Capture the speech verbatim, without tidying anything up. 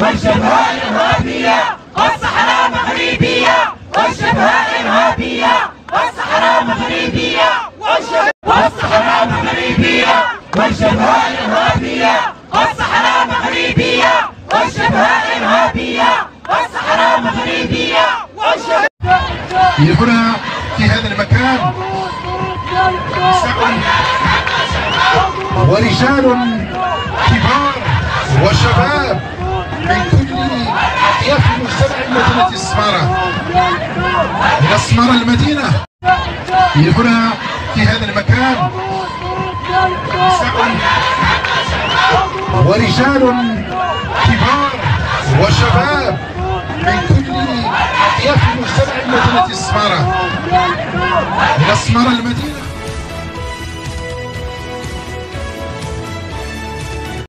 والجبهة الإرهابية والصحراء مغربية، والجبهة الإرهابية والصحراء مغربية، والصحراء مغربية، والجبهة الإرهابية والصحراء مغربية، والجبهة الإرهابية والصحراء مغربية. يبنى في هذا المكان ورجال كبار وشباب من كل اطياف المجتمع بمدينه السماره. من السماره المدينه يبنى في هذا المكان ورجال كبار وشباب من كل اطياف المجتمع بمدينه السماره. من السماره المدينه